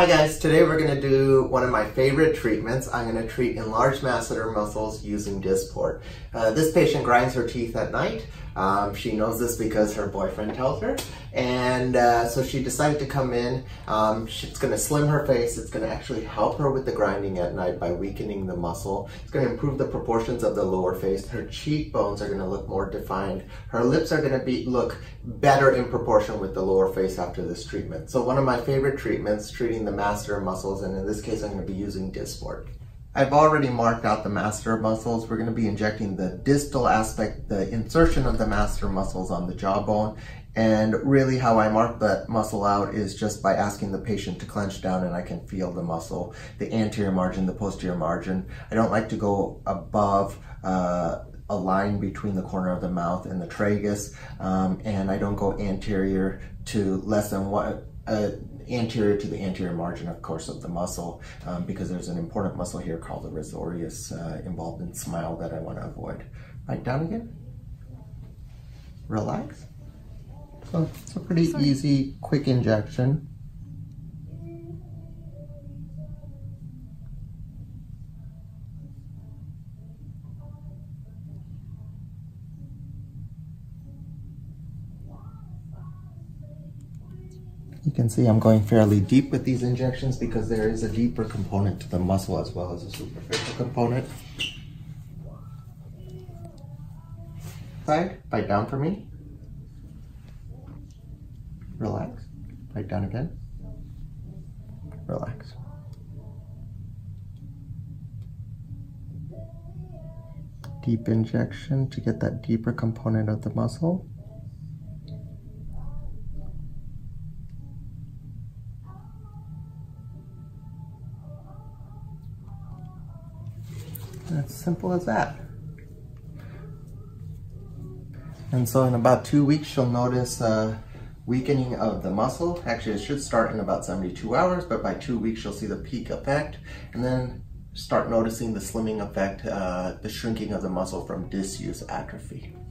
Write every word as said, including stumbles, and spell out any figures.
Hi guys, today we're going to do one of my favorite treatments. I'm going to treat enlarged masseter muscles using Dysport. Uh, this patient grinds her teeth at night. Um, she knows this because her boyfriend tells her. And uh, so she decided to come in. Um, she, it's going to slim her face. It's going to actually help her with the grinding at night by weakening the muscle. It's going to improve the proportions of the lower face. Her cheekbones are going to look more defined. Her lips are going to be look better in proportion with the lower face after this treatment. So one of my favorite treatments, treating the masseter muscles, and in this case I'm going to be using Dysport. I've already marked out the masseter muscles. We're going to be injecting the distal aspect, the insertion of the masseter muscles on the jawbone, and really how I mark that muscle out is just by asking the patient to clench down and I can feel the muscle, the anterior margin, the posterior margin. I don't like to go above uh, a line between the corner of the mouth and the tragus, um, and I don't go anterior to less than what Uh, anterior to the anterior margin, of course, of the muscle, um, because there's an important muscle here called the risorius uh, involved in smile that I want to avoid. Right down again. Relax. So it's a pretty Sorry. easy, quick injection. You can see I'm going fairly deep with these injections because there is a deeper component to the muscle as well as a superficial component. Side, bite down for me. Relax. Bite down again. Relax. Deep injection to get that deeper component of the muscle. It's simple as that. And so in about two weeks, she'll notice a weakening of the muscle. Actually, it should start in about seventy-two hours, but by two weeks, she'll see the peak effect. And then start noticing the slimming effect, uh, the shrinking of the muscle from disuse atrophy.